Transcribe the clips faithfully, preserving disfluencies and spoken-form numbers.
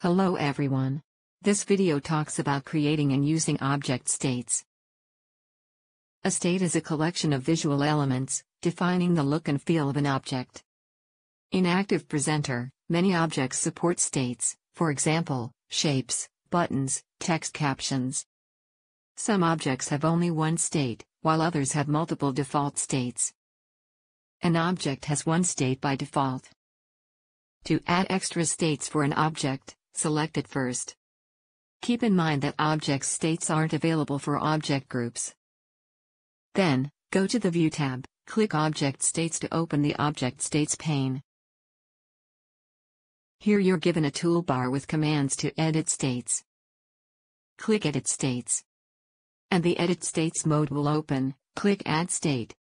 Hello everyone. This video talks about creating and using object states. A state is a collection of visual elements, defining the look and feel of an object. In ActivePresenter, many objects support states, for example, shapes, buttons, text captions. Some objects have only one state, while others have multiple default states. An object has one state by default. To add extra states for an object, select it first. Keep in mind that object states aren't available for object groups. Then, go to the View tab, click Object States to open the Object States pane. Here you're given a toolbar with commands to edit states. Click Edit States. And the Edit States mode will open, click Add State.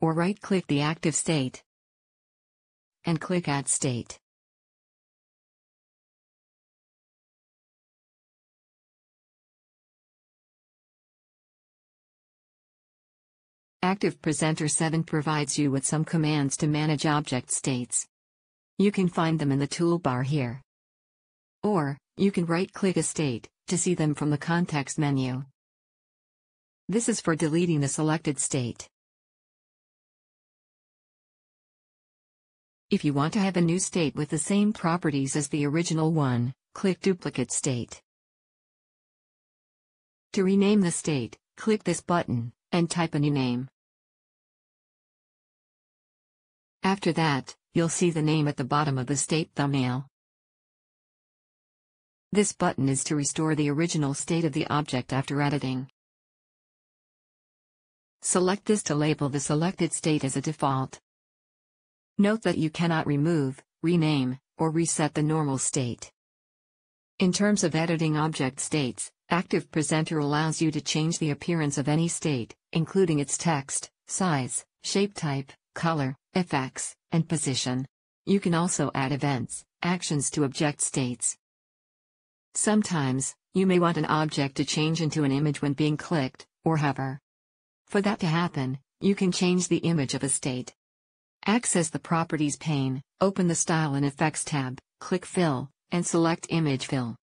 Or right-click the active state and click Add State. ActivePresenter seven provides you with some commands to manage object states. You can find them in the toolbar here. Or, you can right-click a state to see them from the context menu. This is for deleting the selected state. If you want to have a new state with the same properties as the original one, click Duplicate State. To rename the state, click this button, and type a new name. After that, you'll see the name at the bottom of the state thumbnail. This button is to restore the original state of the object after editing. Select this to label the selected state as a default. Note that you cannot remove, rename, or reset the normal state. In terms of editing object states, ActivePresenter allows you to change the appearance of any state, including its text, size, shape type, color, effects, and position. You can also add events, actions to object states. Sometimes, you may want an object to change into an image when being clicked, or hover. For that to happen, you can change the image of a state. Access the Properties pane, open the Style and Effects tab, click Fill, and select Image Fill.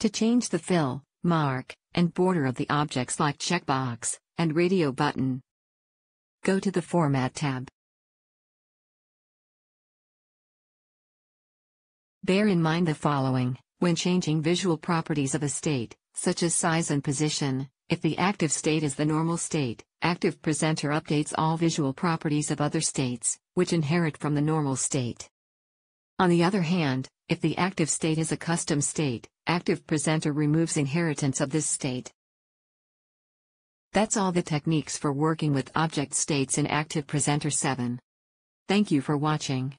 To change the fill, mark, and border of the object, select checkbox, and radio button. Go to the Format tab. Bear in mind the following, when changing visual properties of a state, such as size and position, if the active state is the normal state, ActivePresenter updates all visual properties of other states, which inherit from the normal state. On the other hand, if the active state is a custom state, ActivePresenter removes inheritance of this state. That's all the techniques for working with object states in ActivePresenter seven. Thank you for watching.